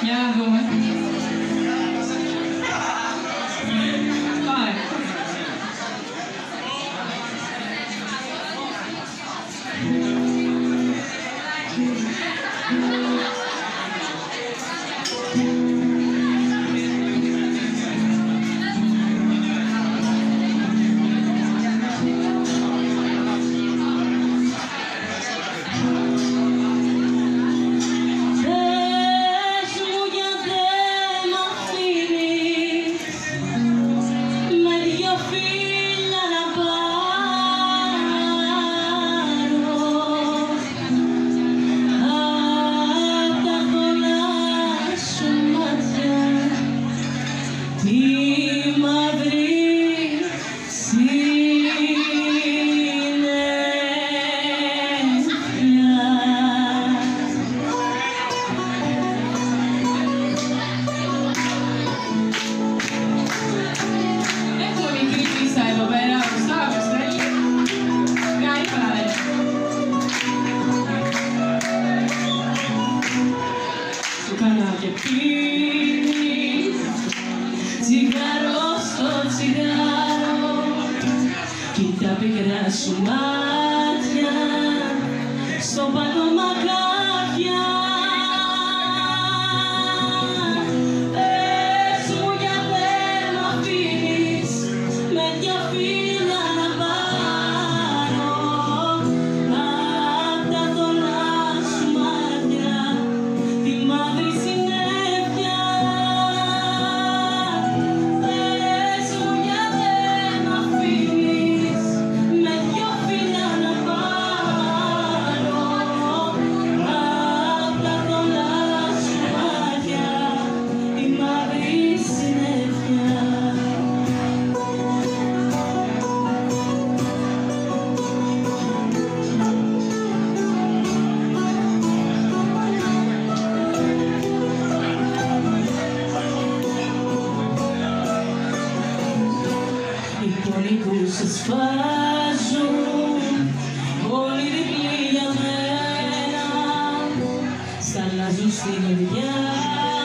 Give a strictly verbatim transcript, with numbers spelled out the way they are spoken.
Yeah, I'm going. Sing it again.